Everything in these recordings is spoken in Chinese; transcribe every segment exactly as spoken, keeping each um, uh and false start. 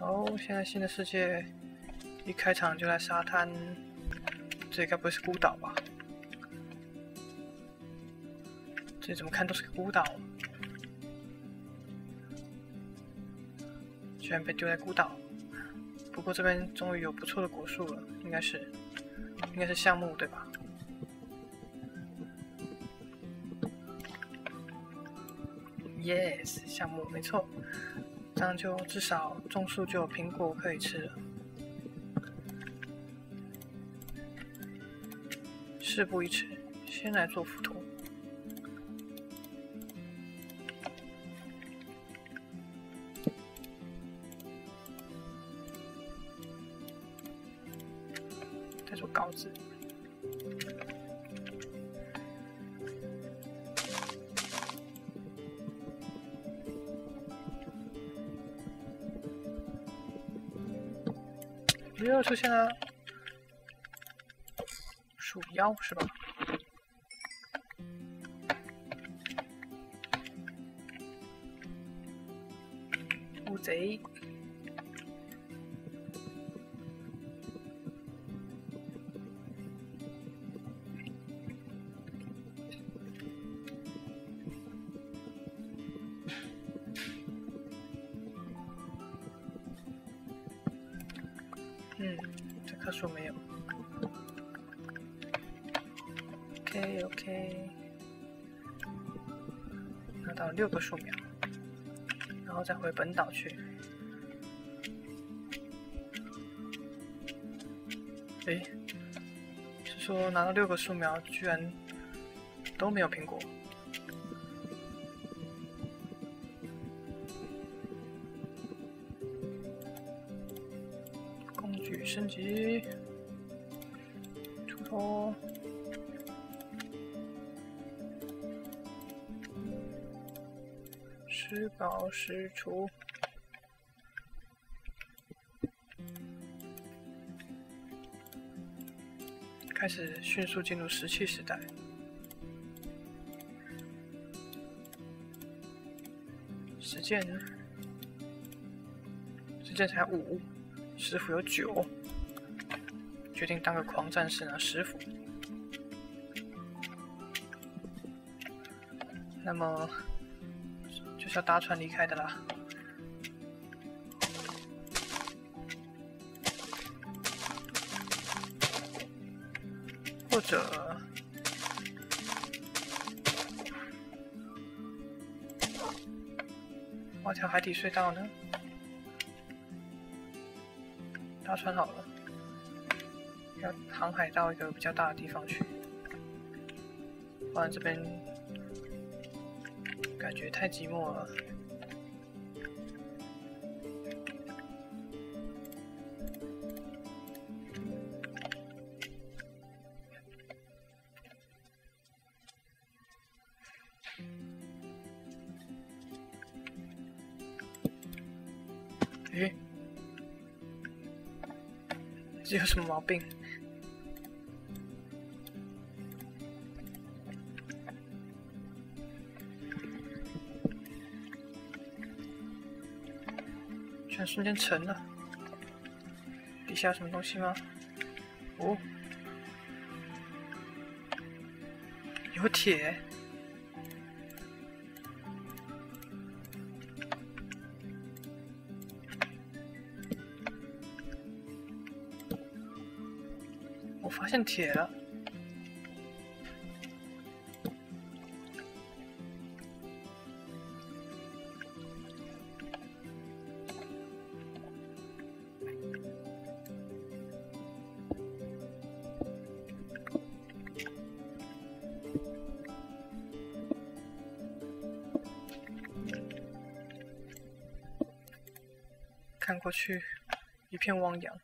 好，现在新的世界一开场就在沙滩，这该不会是孤岛吧？这怎么看都是个孤岛，居然被丢在孤岛。不过这边终于有不错的果树了，应该是，应该是橡木对吧？ yes， 项目没错，这样就至少种树就有苹果可以吃了。事不宜迟，先来做浮屠。再做稿子。 又出现了鼠妖是吧？乌贼，嗯。 他说没有。OK OK， 拿到六个树苗，然后再回本岛去。诶，是说拿到六个树苗，居然都没有苹果。 升级，出脱，石镐石锄，开始迅速进入石器时代。石剑，石剑才五，石斧有九。 决定当个狂战士拿石斧。那么就是要搭船离开的啦。或者挖条海底隧道呢？搭船好了。 要航海到一个比较大的地方去，不然这边感觉太寂寞了。咦？这有什么毛病？ 瞬间沉了，底下有什么东西吗？哦，有铁，我发现铁了。 看过去，一片汪洋。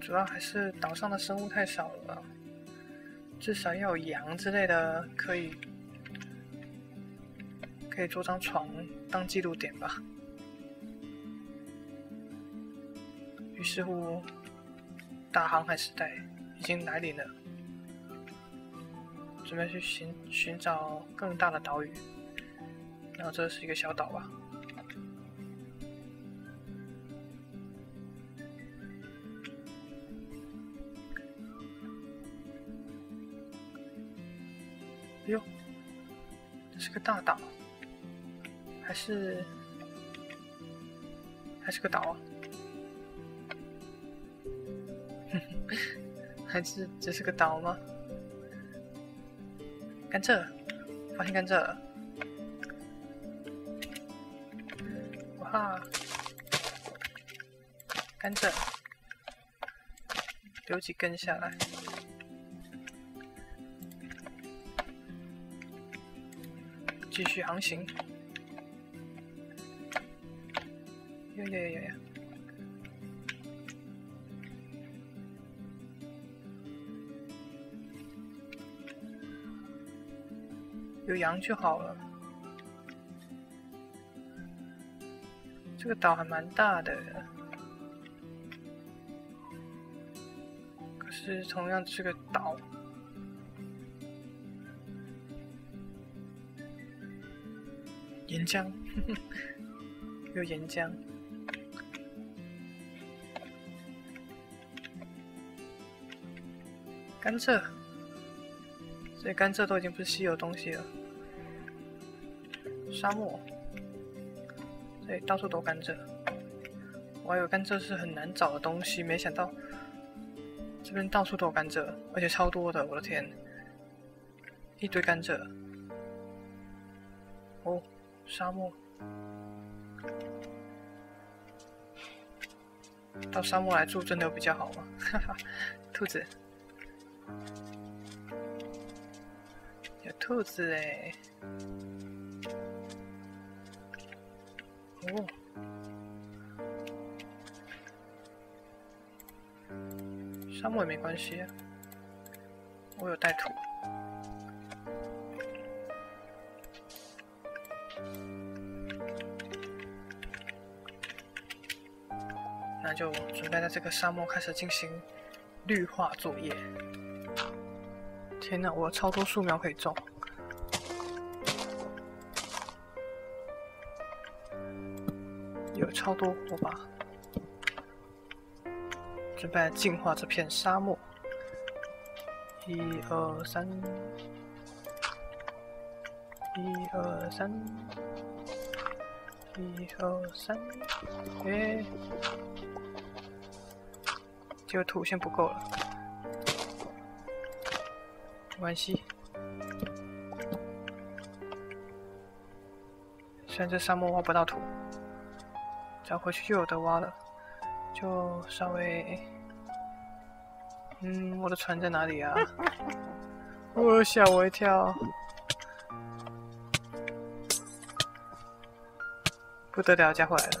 主要还是岛上的生物太少了，至少要有羊之类的，可以可以做张床当记录点吧。于是乎，大航海时代已经来临了。准备去寻寻找更大的岛屿。然后这是一个小岛吧。哎呦，这是个大岛，还是还是个岛啊？还是只是个岛吗？甘蔗，发现甘蔗了！哇，甘蔗，留几根下来。继续航行。呀呀呀呀！ 有羊就好了。这个岛还蛮大的，可是同样是个岛。岩浆，呵呵有岩浆。甘蔗。 所以甘蔗都已经不是稀有东西了。沙漠，对，到处都甘蔗。我还以为甘蔗是很难找的东西，没想到这边到处都有甘蔗，而且超多的，我的天，一堆甘蔗。哦，沙漠，到沙漠来住真的比较好吗？哈哈，兔子。 有兔子哎！哦，沙漠也没关系啊，我有带土。那就准备在这个沙漠开始进行绿化作业。 天哪，我有超多树苗可以种。有超多火把，准备来净化这片沙漠。一二三，一二三，一二三，哎，这个土先不够了。 没关系，虽然这沙漠挖不到土，只要回去就有得挖了。就稍微……嗯，我的船在哪里啊？我吓我一跳，不得了，家伙来了！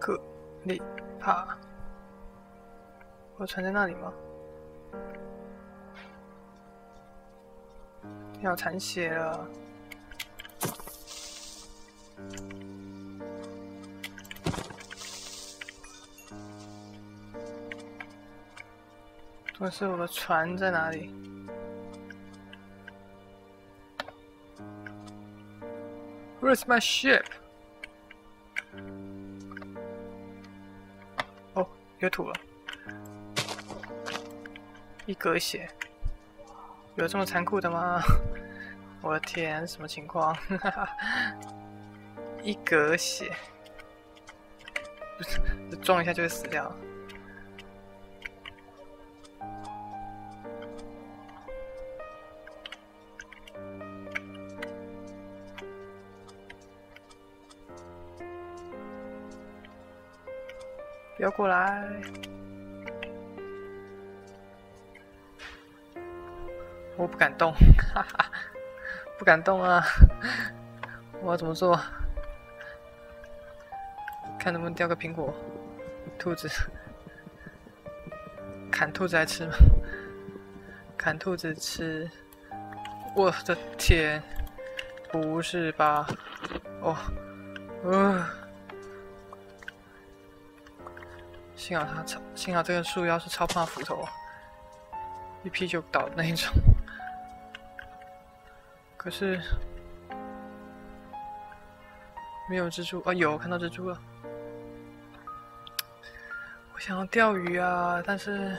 个。 你怕我船在那里吗？要残血了！可是我的船在哪里？Where's my ship? 有土了，一格血，有这么残酷的吗？我的天，什么情况？一格血，撞一下就会死掉。不要过来！我不敢动，哈哈，不敢动啊！我要怎么做？看能不能叼个苹果，兔子，砍兔子来吃吗？砍兔子吃！我的天！ 不是吧？哦，呃，幸好他超，幸好这个树妖是超怕斧头，一劈就倒的那一种。可是没有蜘蛛啊，有看到蜘蛛了。我想要钓鱼啊，但是。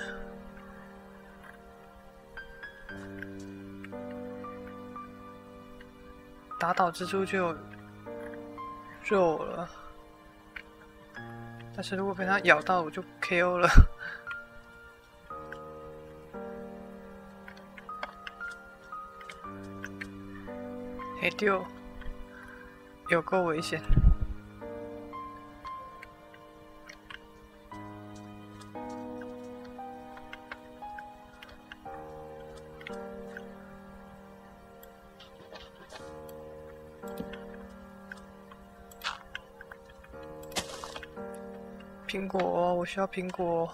打倒蜘蛛就有肉了，但是如果被它咬到，我就 K O 了。黑丢，有够危险！苹果，我需要苹果，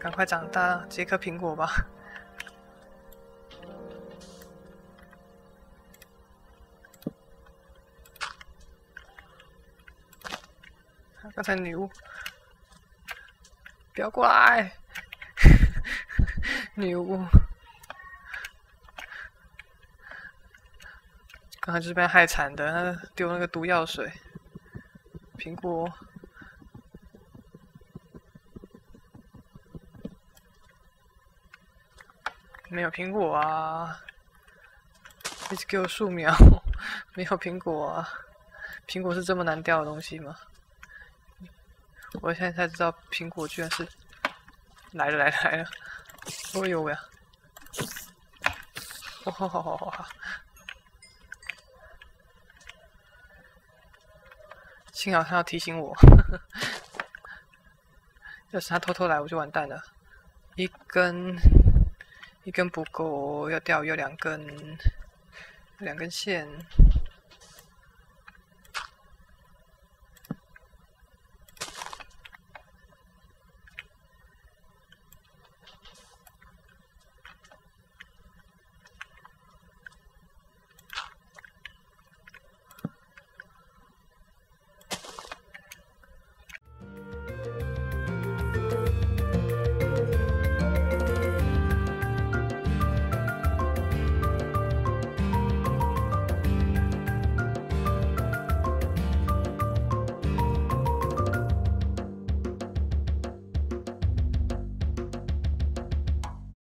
赶快长大，结颗苹果吧。刚才女巫，不要过来，女巫，刚才就是被害惨的，丢那个毒药水，苹果。 没有苹果啊！一直给我树苗，没有苹果啊！苹果是这么难掉的东西吗？我现在才知道，苹果居然是来了来了来了！哦呦喂！哇哈哈哈！幸好他要提醒我，要是他偷偷来，我就完蛋了。一根。 一根不够，要钓要两根，两根线。